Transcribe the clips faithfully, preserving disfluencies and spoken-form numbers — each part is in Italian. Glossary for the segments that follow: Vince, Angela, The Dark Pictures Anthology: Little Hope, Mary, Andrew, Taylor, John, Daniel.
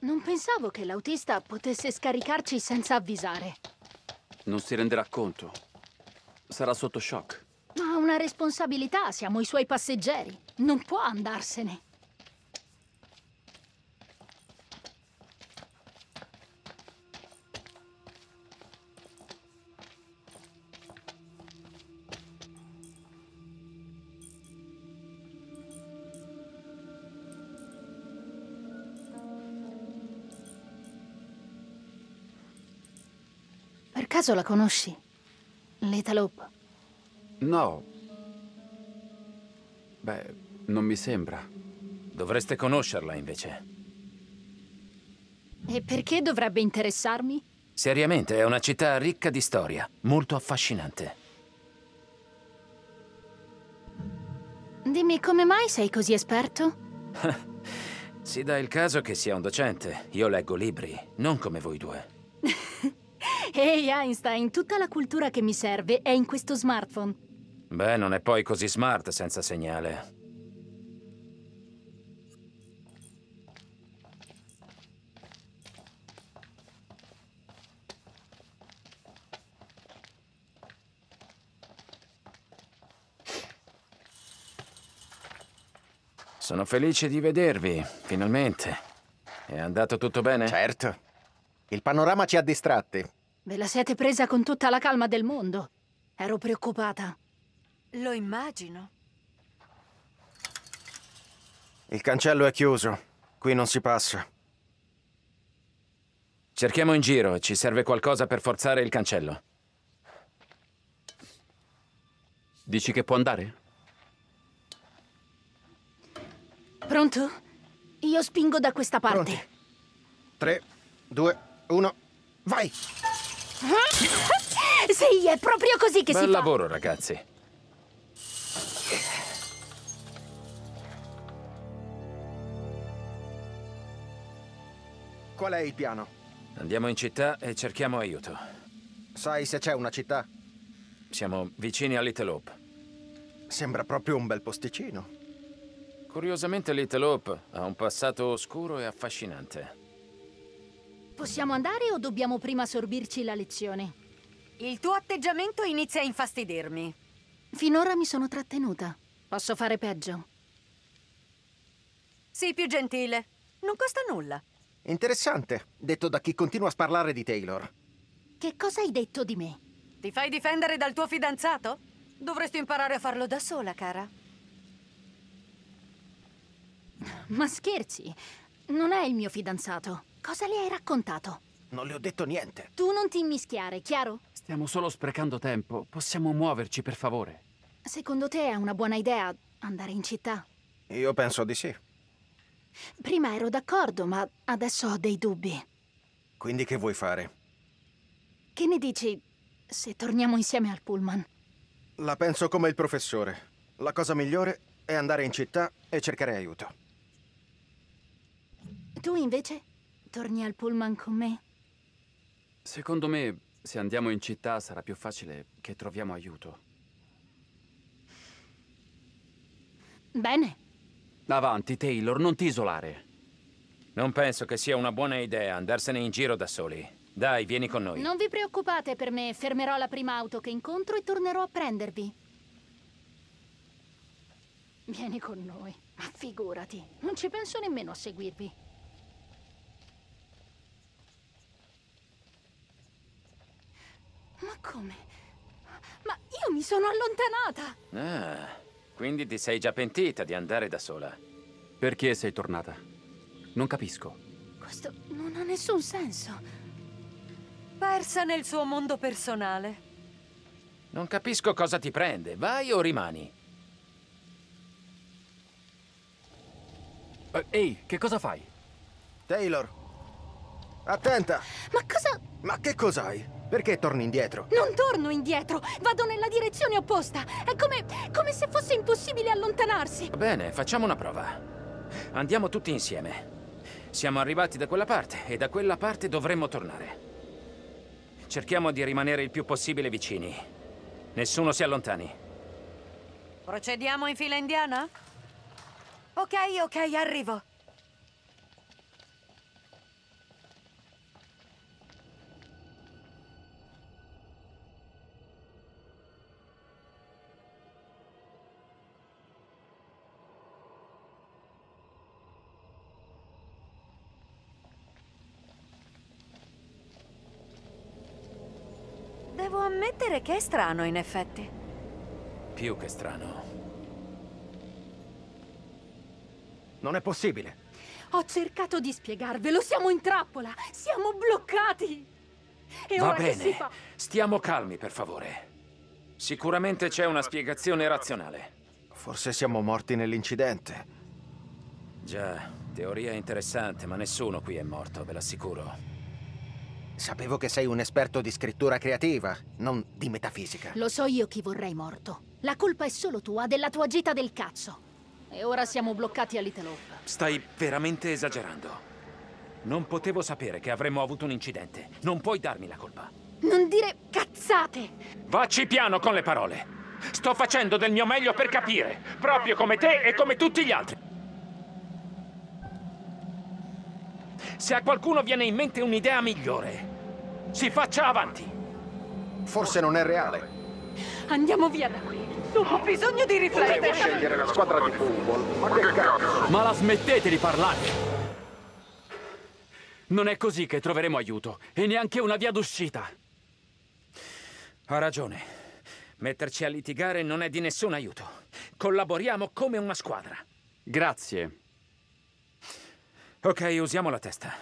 Non pensavo che l'autista potesse scaricarci senza avvisare. Non si renderà conto. Sarà sotto shock. Ma ha una responsabilità, siamo i suoi passeggeri. Non può andarsene. Caso la conosci? L'Etalope? No. Beh, non mi sembra. Dovreste conoscerla, invece. E perché dovrebbe interessarmi? Seriamente, è una città ricca di storia, molto affascinante. Dimmi, come mai sei così esperto? Si dà il caso che sia un docente. Io leggo libri, non come voi due. Ehi, hey Einstein, tutta la cultura che mi serve è in questo smartphone. Beh, non è poi così smart senza segnale. Sono felice di vedervi, finalmente. È andato tutto bene? Certo. Il panorama ci ha distratti. Ve la siete presa con tutta la calma del mondo. Ero preoccupata. Lo immagino. Il cancello è chiuso. Qui non si passa. Cerchiamo in giro. Ci serve qualcosa per forzare il cancello. Dici che può andare? Pronto? Io spingo da questa parte. Pronti. Tre, due, uno, vai! Sì, è proprio così che si fa. Bel lavoro, ragazzi. Qual è il piano? Andiamo in città e cerchiamo aiuto. Sai se c'è una città? Siamo vicini a Little Hope. Sembra proprio un bel posticino. Curiosamente Little Hope ha un passato oscuro e affascinante. Possiamo andare o dobbiamo prima sorbirci la lezione? Il tuo atteggiamento inizia a infastidirmi. Finora mi sono trattenuta. Posso fare peggio. Sii più gentile. Non costa nulla. Interessante, detto da chi continua a sparlare di Taylor. Che cosa hai detto di me? Ti fai difendere dal tuo fidanzato? Dovresti imparare a farlo da sola, cara. Ma scherzi? Non è il mio fidanzato. Cosa le hai raccontato? Non le ho detto niente. Tu non ti immischiare, chiaro? Stiamo solo sprecando tempo. Possiamo muoverci, per favore? Secondo te è una buona idea andare in città? Io penso di sì. Prima ero d'accordo, ma adesso ho dei dubbi. Quindi che vuoi fare? Che ne dici se torniamo insieme al pullman? La penso come il professore. La cosa migliore è andare in città e cercare aiuto. Tu invece? Torni al pullman con me? Secondo me, se andiamo in città sarà più facile che troviamo aiuto. Bene. Avanti, Taylor, non ti isolare. Non penso che sia una buona idea andarsene in giro da soli. Dai, vieni con noi. Non vi preoccupate per me, fermerò la prima auto che incontro e tornerò a prendervi. Vieni con noi, ma figurati, non ci penso nemmeno a seguirvi. Ma come? Ma io mi sono allontanata! Ah, quindi ti sei già pentita di andare da sola. Perché sei tornata? Non capisco. Questo non ha nessun senso. Persa nel suo mondo personale. Non capisco cosa ti prende. Vai o rimani? Uh, Ehi, che cosa fai? Taylor, attenta! Ma cosa... Ma che cos'hai? Perché torni indietro? Non torno indietro! Vado nella direzione opposta! È come, come se fosse impossibile allontanarsi! Bene, facciamo una prova. Andiamo tutti insieme. Siamo arrivati da quella parte e da quella parte dovremmo tornare. Cerchiamo di rimanere il più possibile vicini. Nessuno si allontani. Procediamo in fila indiana? Ok, ok, arrivo. Devo ammettere che è strano, in effetti. Più che strano. Non è possibile. Ho cercato di spiegarvelo, siamo in trappola, siamo bloccati. E ora che si fa? Va bene, stiamo calmi, per favore. Sicuramente c'è una spiegazione razionale. Forse siamo morti nell'incidente. Già, teoria interessante, ma nessuno qui è morto, ve l'assicuro. Sapevo che sei un esperto di scrittura creativa, non di metafisica. Lo so io chi vorrei morto. La colpa è solo tua, della tua gita del cazzo. E ora siamo bloccati a Little Hope. Stai veramente esagerando. Non potevo sapere che avremmo avuto un incidente. Non puoi darmi la colpa. Non dire cazzate! Vacci piano con le parole. Sto facendo del mio meglio per capire, proprio come te e come tutti gli altri. Se a qualcuno viene in mente un'idea migliore, si faccia avanti. Forse non è reale. Andiamo via da qui. Non ho bisogno di riflettere. Potevo scegliere la squadra di football. Ma che cazzo? Ma la smettete di parlare. Non è così che troveremo aiuto. E neanche una via d'uscita. Ha ragione. Metterci a litigare non è di nessun aiuto. Collaboriamo come una squadra. Grazie. Ok, usiamo la testa.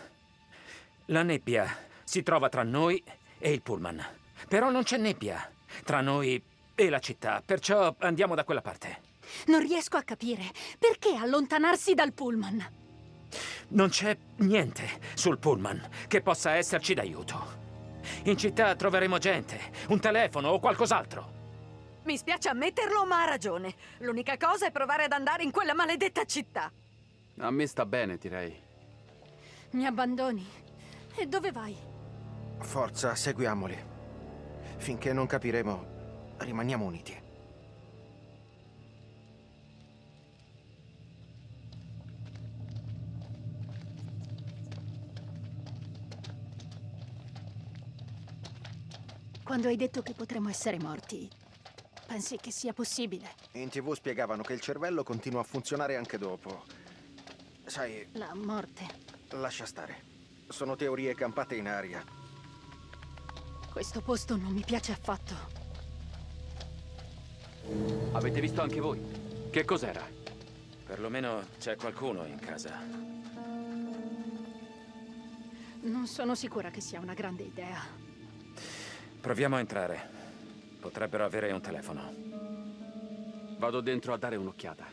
La nebbia si trova tra noi e il pullman. Però non c'è nebbia tra noi e la città, perciò andiamo da quella parte. Non riesco a capire perché allontanarsi dal pullman. Non c'è niente sul pullman che possa esserci d'aiuto. In città troveremo gente, un telefono o qualcos'altro. Mi spiace ammetterlo, ma ha ragione. L'unica cosa è provare ad andare in quella maledetta città. A me sta bene, direi. Mi abbandoni? E dove vai? Forza, seguiamoli. Finché non capiremo, rimaniamo uniti. Quando hai detto che potremmo essere morti, pensi che sia possibile? In tivù spiegavano che il cervello continua a funzionare anche dopo. Sai... la morte... Lascia stare. Sono teorie campate in aria. Questo posto non mi piace affatto. Avete visto anche voi? Che cos'era? Perlomeno c'è qualcuno in casa. Non sono sicura che sia una grande idea. Proviamo a entrare. Potrebbero avere un telefono. Vado dentro a dare un'occhiata.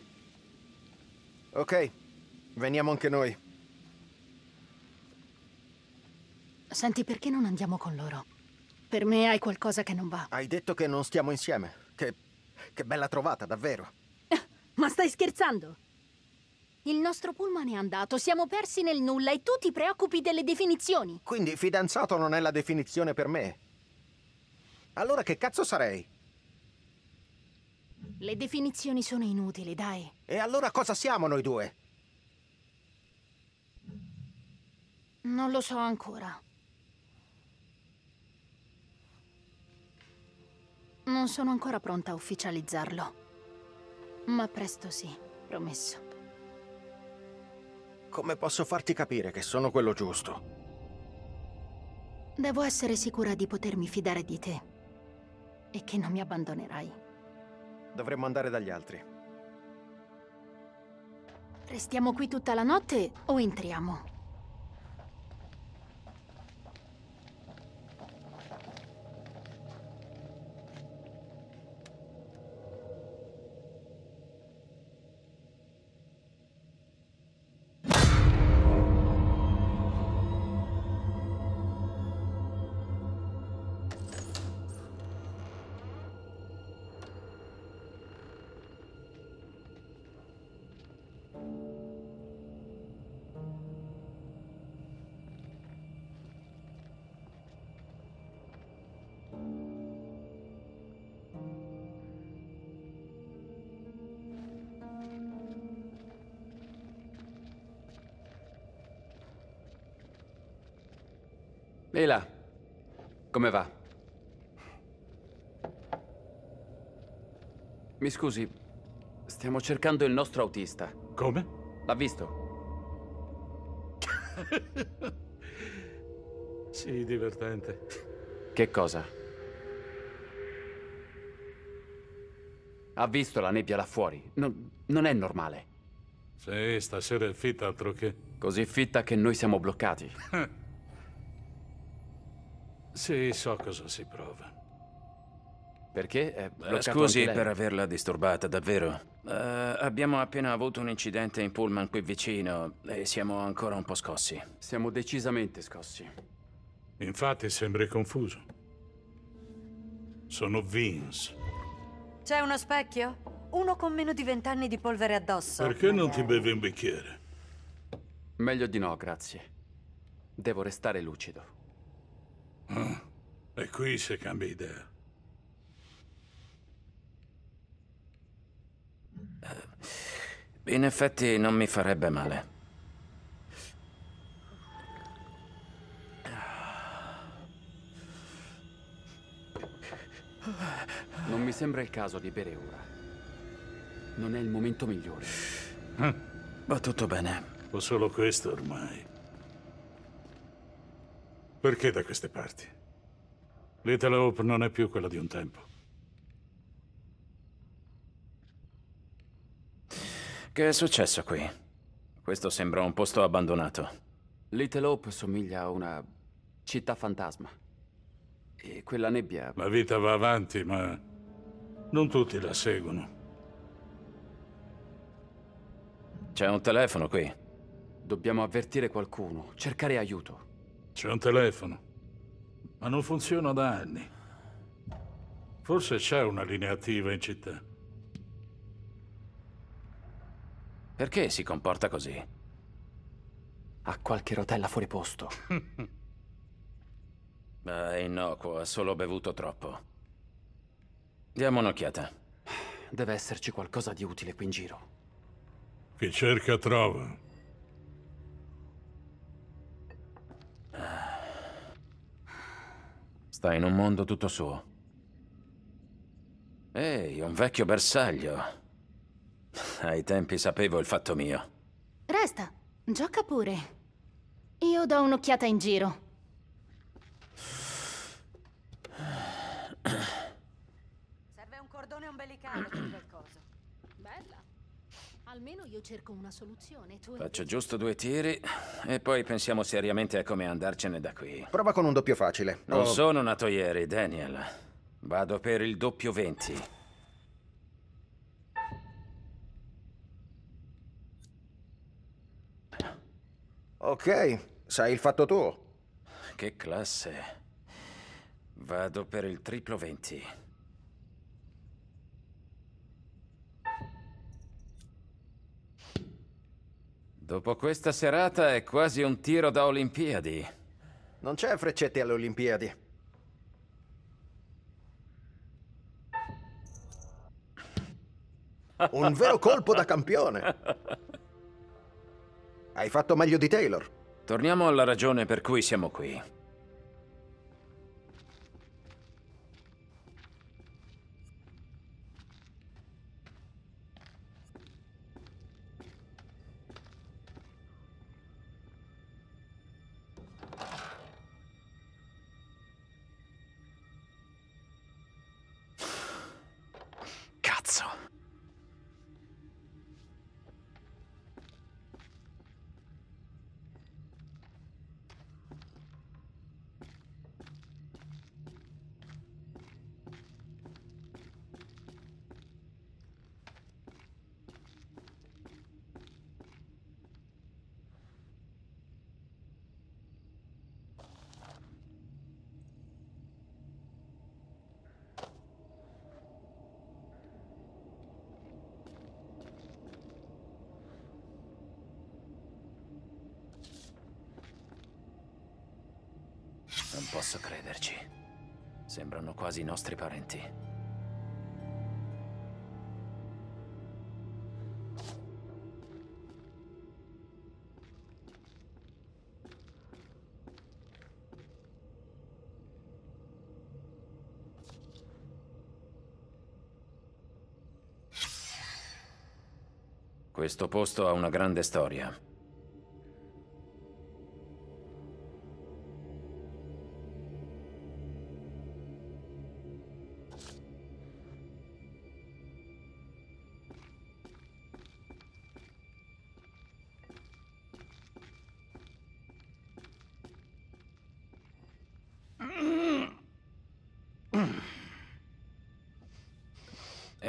Ok. Veniamo anche noi. Senti, perché non andiamo con loro? Per me hai qualcosa che non va. Hai detto che non stiamo insieme. Che, che bella trovata, davvero. Ma stai scherzando? Il nostro pullman è andato, siamo persi nel nulla e tu ti preoccupi delle definizioni. Quindi fidanzato non è la definizione per me. Allora che cazzo sarei? Le definizioni sono inutili, dai. E allora cosa siamo noi due? Non lo so ancora. Non sono ancora pronta a ufficializzarlo. Ma presto sì, promesso. Come posso farti capire che sono quello giusto? Devo essere sicura di potermi fidare di te. E che non mi abbandonerai. Dovremmo andare dagli altri. Restiamo qui tutta la notte o entriamo? E là, come va? Mi scusi, stiamo cercando il nostro autista. Come? L'ha visto? Sì, divertente. Che cosa? Ha visto la nebbia là fuori. Non, non è normale. Sì, stasera è fitta altro che. Così fitta che noi siamo bloccati. Sì, so cosa si prova. Perché è bloccato? Scusi per averla disturbata, davvero. Uh, abbiamo appena avuto un incidente in pullman qui vicino e siamo ancora un po' scossi. Siamo decisamente scossi. Infatti sembri confuso. Sono Vince. C'è uno specchio? Uno con meno di vent'anni di polvere addosso. Perché non ti bevi un bicchiere? Meglio di no, grazie. Devo restare lucido. Ah, è qui se cambi idea. In effetti non mi farebbe male. Non mi sembra il caso di bere ora. Non è il momento migliore. Eh. Va tutto bene. Ho solo questo ormai. Perché da queste parti? Little Hope non è più quella di un tempo. Che è successo qui? Questo sembra un posto abbandonato. Little Hope somiglia a una città fantasma. E quella nebbia... La vita va avanti, ma non tutti la seguono. C'è un telefono qui. Dobbiamo avvertire qualcuno, cercare aiuto. C'è un telefono, ma non funziona da anni. Forse c'è una linea attiva in città. Perché si comporta così? Ha qualche rotella fuori posto. Beh, innocuo, ha solo bevuto troppo. Diamo un'occhiata. Deve esserci qualcosa di utile qui in giro. Chi cerca trova. Sta in un mondo tutto suo. Ehi, un vecchio bersaglio. Ai tempi sapevo il fatto mio. Resta, gioca pure. Io do un'occhiata in giro. Serve un cordone ombelicale per qualcosa. Bella. Almeno io cerco una soluzione. Tu Faccio hai... giusto due tiri e poi pensiamo seriamente a come andarcene da qui. Prova con un doppio facile. Non oh. sono nato ieri, Daniel. Vado per il doppio venti. Ok, sai il fatto tuo. Che classe. Vado per il triplo venti. Dopo questa serata è quasi un tiro da Olimpiadi. Non c'è freccette alle Olimpiadi. Un vero colpo da campione. Hai fatto meglio di Taylor. Torniamo alla ragione per cui siamo qui. Non posso crederci. Sembrano quasi i nostri parenti. Questo posto ha una grande storia.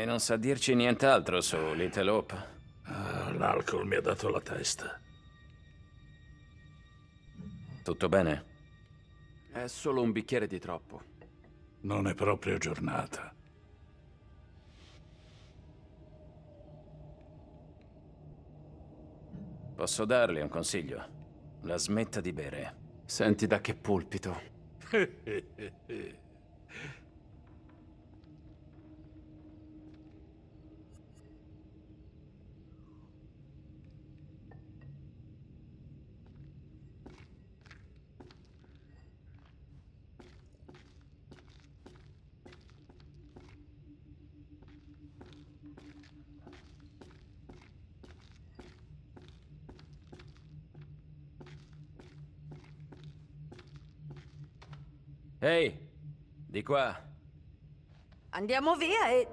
E non sa dirci nient'altro su Little Hope. Ah, l'alcol mi ha dato la testa. Tutto bene? È solo un bicchiere di troppo. Non è proprio giornata. Posso darle un consiglio? La smetta di bere. Senti da che pulpito. Ehi, hey, di qua. Andiamo via e...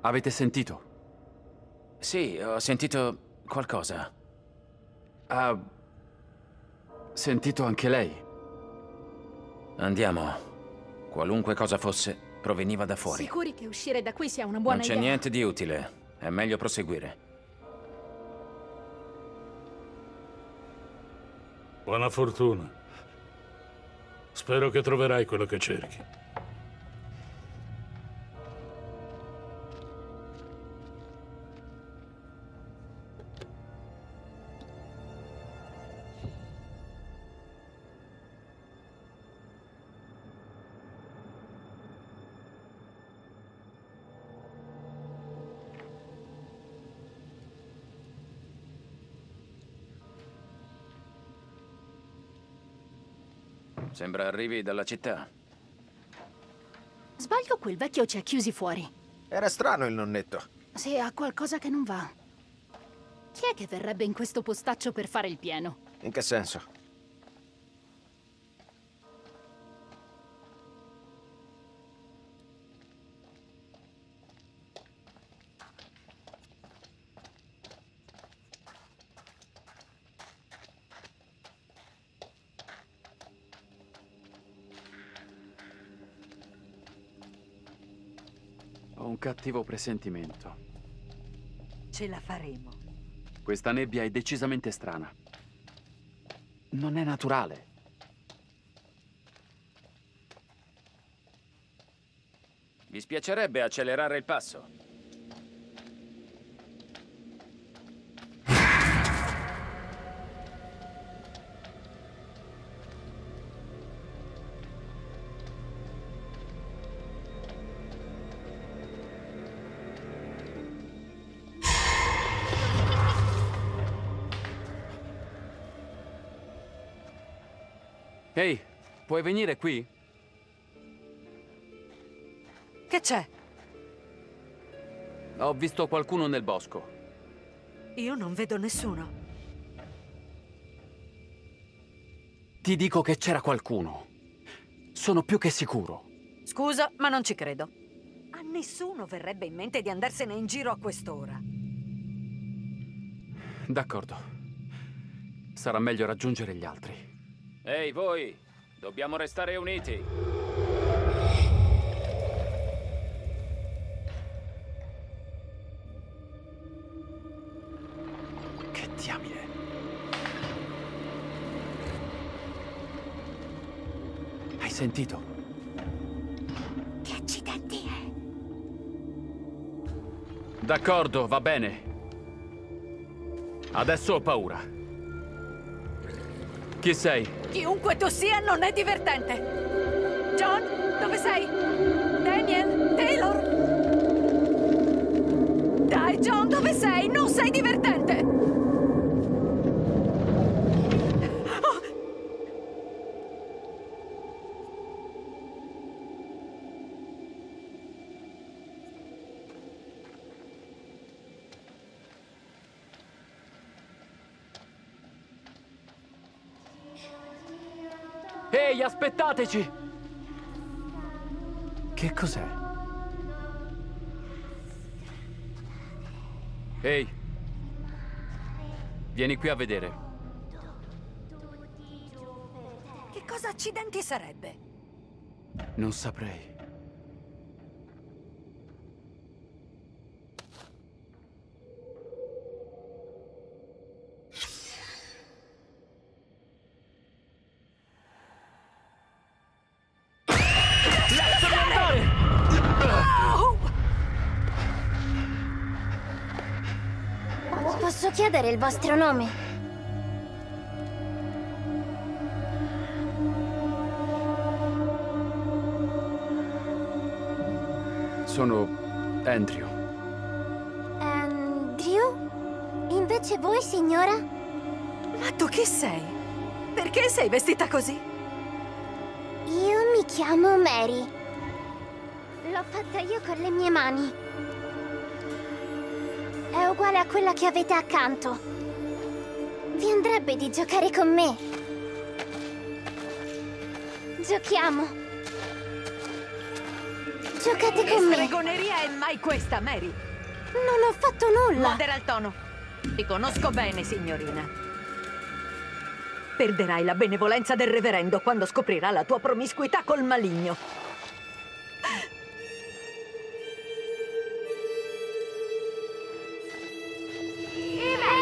Avete sentito? Sì, ho sentito qualcosa. Ha... sentito anche lei? Andiamo. Qualunque cosa fosse, proveniva da fuori. Sicuri che uscire da qui sia una buona idea? Non c'è niente di utile. È meglio proseguire. Buona fortuna. Spero che troverai quello che cerchi. Sembra arrivi dalla città. Sbaglio, quel vecchio ci ha chiusi fuori. Era strano il nonnetto. Sì, ha qualcosa che non va. Chi è che verrebbe in questo postaccio per fare il pieno? In che senso? Cattivo presentimento. Ce la faremo. Questa nebbia è decisamente strana. Non è naturale. Vi spiacerebbe accelerare il passo? Ehi, puoi venire qui? Che c'è? Ho visto qualcuno nel bosco. Io non vedo nessuno. Ti dico che c'era qualcuno. Sono più che sicuro. Scusa, ma non ci credo. A nessuno verrebbe in mente di andarsene in giro a quest'ora. D'accordo. Sarà meglio raggiungere gli altri. Ehi, voi! Dobbiamo restare uniti! Che diamine! Hai sentito? Che accidenti è? D'accordo, va bene. Adesso ho paura. Chi sei? Chiunque tu sia non è divertente. John, dove sei? Daniel, Taylor. Dai, John, dove sei? Non sei divertente. Ehi, aspettateci! Che cos'è? Ehi! Vieni qui a vedere. Che cosa accidenti sarebbe? Non saprei. Posso chiedere il vostro nome? Sono Andrew. Andrew? Invece voi, signora? Ma tu chi sei? Perché sei vestita così? Io mi chiamo Mary. L'ho fatta io con le mie mani. È uguale a quella che avete accanto. Vi andrebbe di giocare con me? Giochiamo. Giocate con me! La stregoneria è mai questa, Mary! Non ho fatto nulla! Modera il tono! Ti conosco bene, signorina. Perderai la benevolenza del reverendo quando scoprirà la tua promiscuità col maligno.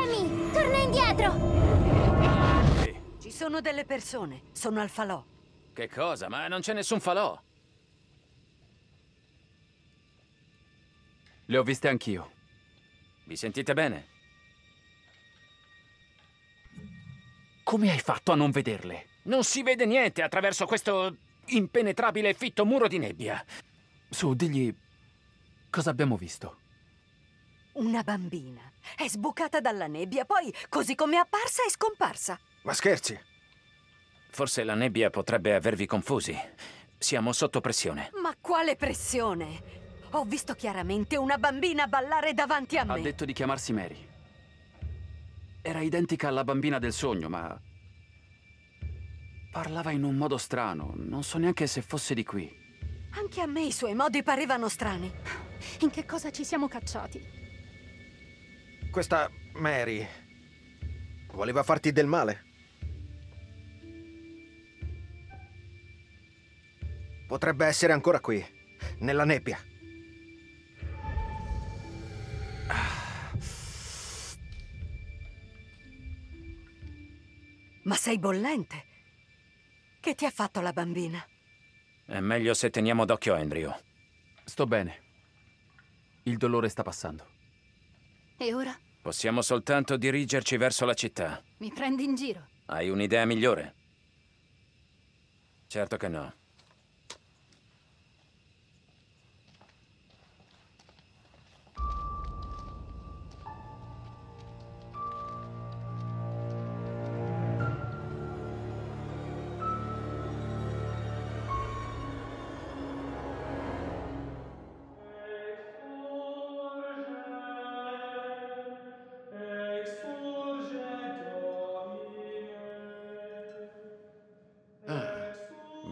Amy, torna indietro! Sì. Ci sono delle persone. Sono al falò. Che cosa? Ma non c'è nessun falò. Le ho viste anch'io. Vi sentite bene? Come hai fatto a non vederle? Non si vede niente attraverso questo impenetrabile e fitto muro di nebbia. Su, digli cosa abbiamo visto. Una bambina è sbucata dalla nebbia, poi così come è apparsa è scomparsa. Ma scherzi? Forse la nebbia potrebbe avervi confusi. Siamo sotto pressione. Ma quale pressione? Ho visto chiaramente una bambina ballare davanti a me. Ha detto di chiamarsi Mary. Era identica alla bambina del sogno, ma... parlava in un modo strano. Non so neanche se fosse di qui. Anche a me i suoi modi parevano strani. In che cosa ci siamo cacciati? Questa Mary... voleva farti del male. Potrebbe essere ancora qui, nella nebbia. Ma sei bollente. Che ti ha fatto la bambina? È meglio se teniamo d'occhio Andrew. Sto bene. Il dolore sta passando. E ora? Possiamo soltanto dirigerci verso la città. Mi prendi in giro? Hai un'idea migliore? Certo che no.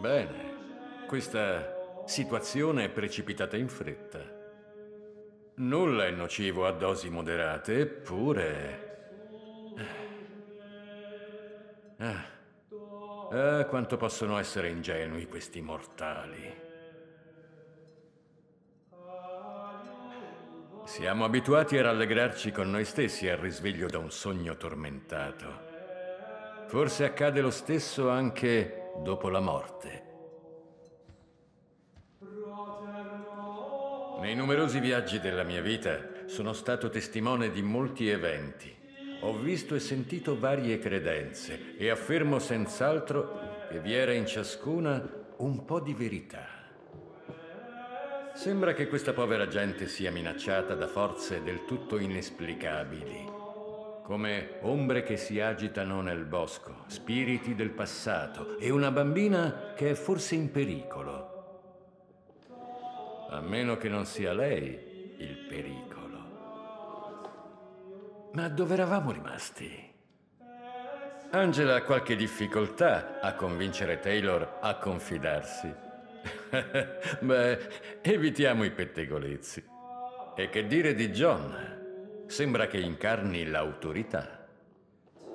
Bene, questa situazione è precipitata in fretta. Nulla è nocivo a dosi moderate, eppure... Ah. Ah, quanto possono essere ingenui questi mortali. Siamo abituati a rallegrarci con noi stessi al risveglio da un sogno tormentato. Forse accade lo stesso anche... dopo la morte. Nei numerosi viaggi della mia vita sono stato testimone di molti eventi. Ho visto e sentito varie credenze e affermo senz'altro che vi era in ciascuna un po' di verità. Sembra che questa povera gente sia minacciata da forze del tutto inesplicabili, come ombre che si agitano nel bosco, spiriti del passato e una bambina che è forse in pericolo. A meno che non sia lei il pericolo. Ma dove eravamo rimasti? Angela ha qualche difficoltà a convincere Taylor a confidarsi. Beh, evitiamo i pettegolezzi. E che dire di John? Sembra che incarni l'autorità.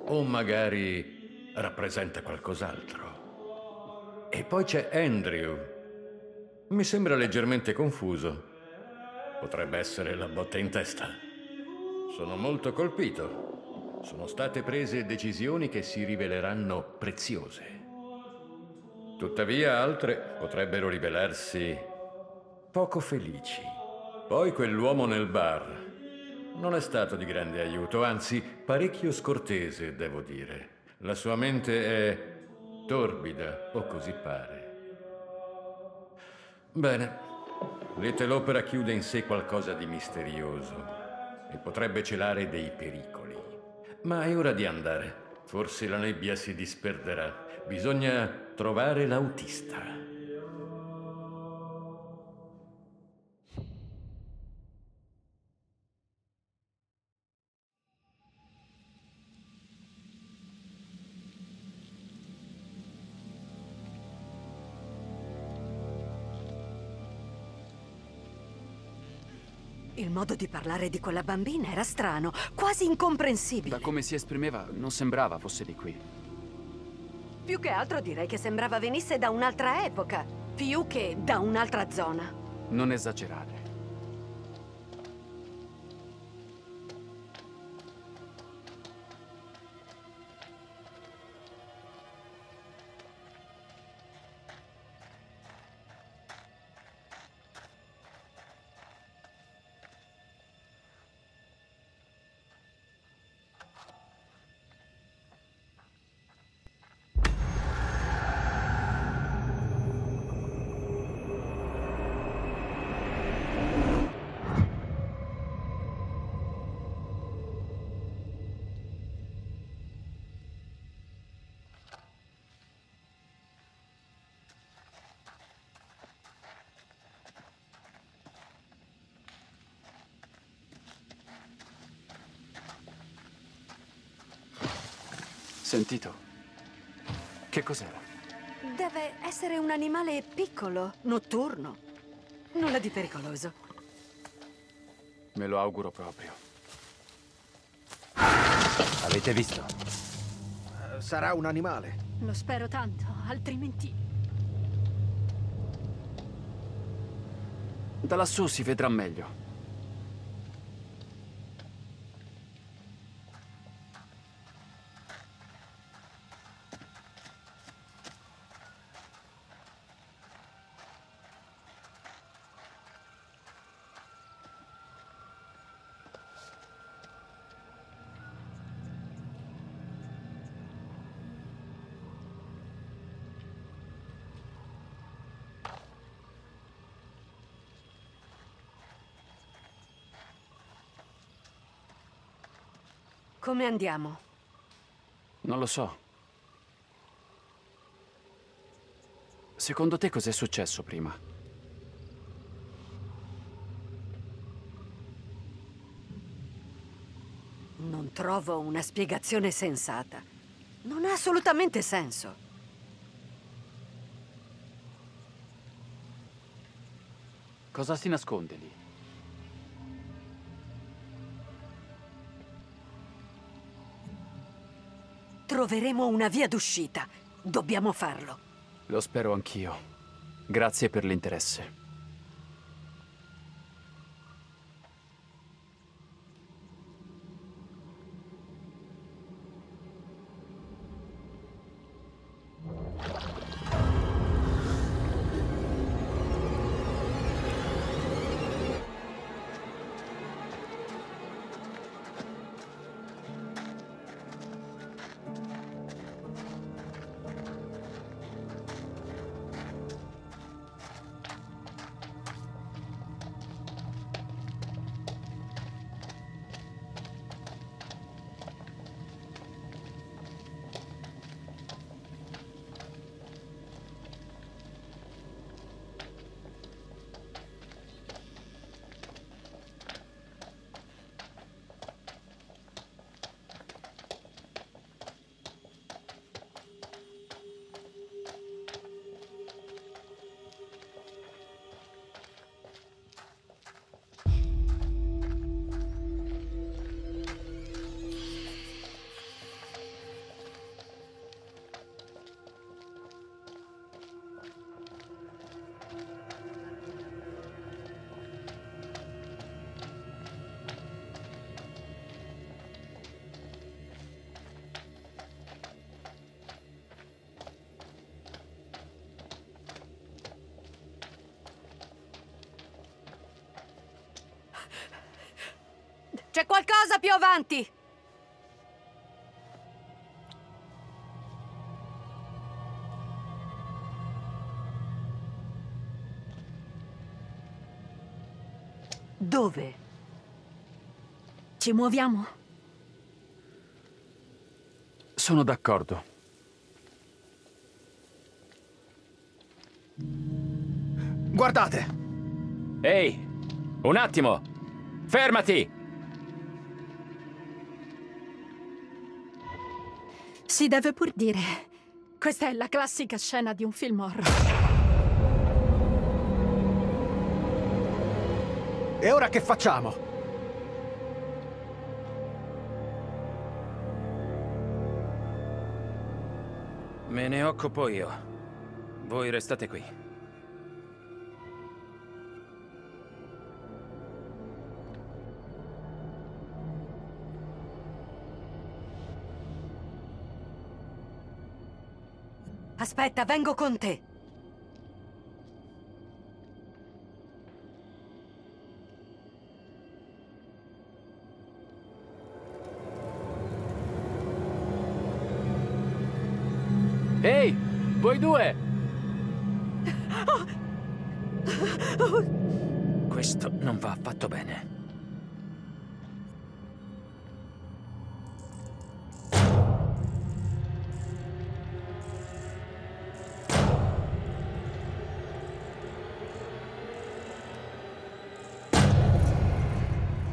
O magari rappresenta qualcos'altro. E poi c'è Andrew. Mi sembra leggermente confuso. Potrebbe essere la botta in testa. Sono molto colpito. Sono state prese decisioni che si riveleranno preziose. Tuttavia altre potrebbero rivelarsi poco felici. Poi quell'uomo nel bar... non è stato di grande aiuto, anzi parecchio scortese, devo dire. La sua mente è torbida, o così pare. Bene, l'ete l'opera chiude in sé qualcosa di misterioso e potrebbe celare dei pericoli. Ma è ora di andare. Forse la nebbia si disperderà. Bisogna trovare l'autista. Il modo di parlare di quella bambina era strano, quasi incomprensibile. Da come si esprimeva, non sembrava fosse di qui. Più che altro direi che sembrava venisse da un'altra epoca, più che da un'altra zona. Non esagerare. Sentito? Che cos'era? Deve essere un animale piccolo, notturno. Nulla di pericoloso. Me lo auguro proprio. Avete visto? Uh, sarà un animale. Lo spero tanto, altrimenti... Da lassù si vedrà meglio. Come andiamo? Non lo so. Secondo te cos'è successo prima? Non trovo una spiegazione sensata. Non ha assolutamente senso. Cosa si nasconde lì? Troveremo una via d'uscita. Dobbiamo farlo. Lo spero anch'io. Grazie per l'interesse. C'è qualcosa più avanti! Dove? Ci muoviamo? Sono d'accordo. Guardate! Ehi, un attimo! Fermati! Si deve pur dire. Questa è la classica scena di un film horror. E ora che facciamo? Me ne occupo io. Voi restate qui. Aspetta, vengo con te. Ehi, voi due! Questo non va affatto bene.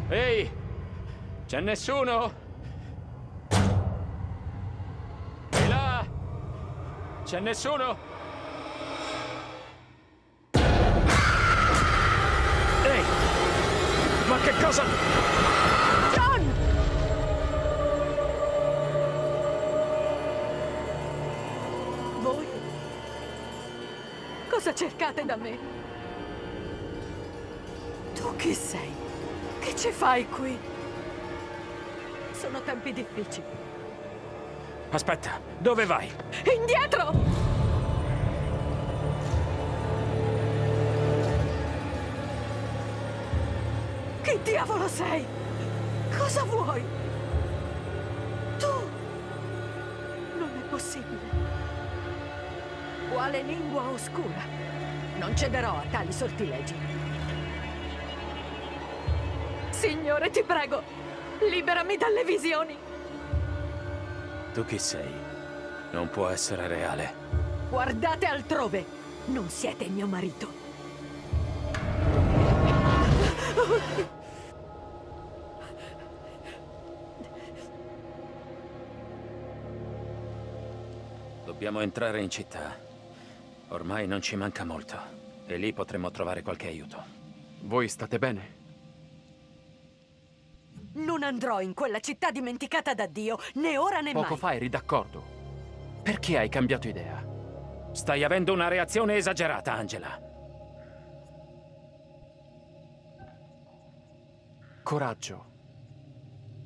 Ehi, c'è nessuno? C'è nessuno? Ehi! Ma che cosa? John! Voi? Cosa cercate da me? Tu chi sei? Che ci fai qui? Sono tempi difficili. Aspetta, dove vai? Indietro! Chi diavolo sei? Cosa vuoi? Tu! Non è possibile. Quale lingua oscura? Non cederò a tali sortilegi. Signore, ti prego, liberami dalle visioni. Tu chi sei? Non può essere reale. Guardate altrove! Non siete mio marito. Dobbiamo entrare in città. Ormai non ci manca molto. E lì potremo trovare qualche aiuto. Voi state bene? Non andrò in quella città dimenticata da Dio, né ora né mai. Poco fa eri d'accordo. Perché hai cambiato idea? Stai avendo una reazione esagerata, Angela. Coraggio.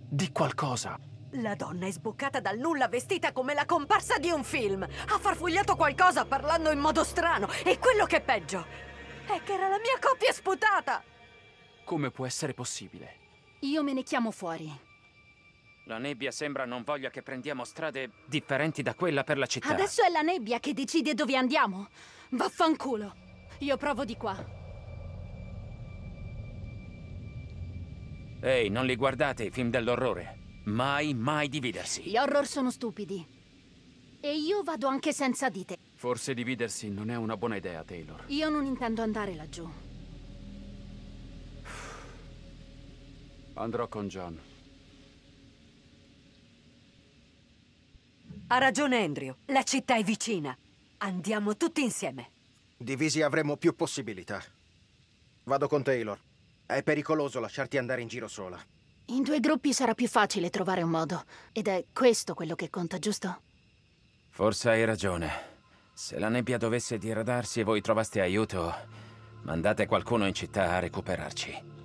Di qualcosa. La donna è sboccata dal nulla vestita come la comparsa di un film. Ha farfugliato qualcosa parlando in modo strano. E quello che è peggio è che era la mia coppia sputata. Come può essere possibile? Io me ne chiamo fuori. La nebbia sembra non voglia che prendiamo strade differenti da quella per la città. Adesso è la nebbia che decide dove andiamo. Vaffanculo. Io provo di qua. Ehi, non li guardate i film dell'orrore. Mai, mai dividersi. Gli horror sono stupidi. E io vado anche senza di te. Forse dividersi non è una buona idea, Taylor. Io non intendo andare laggiù. Andrò con John. Ha ragione Andrew. La città è vicina. Andiamo tutti insieme. Divisi avremo più possibilità. Vado con Taylor. È pericoloso lasciarti andare in giro sola. In due gruppi sarà più facile trovare un modo. Ed è questo quello che conta, giusto? Forse hai ragione. Se la nebbia dovesse diradarsi e voi trovaste aiuto, mandate qualcuno in città a recuperarci.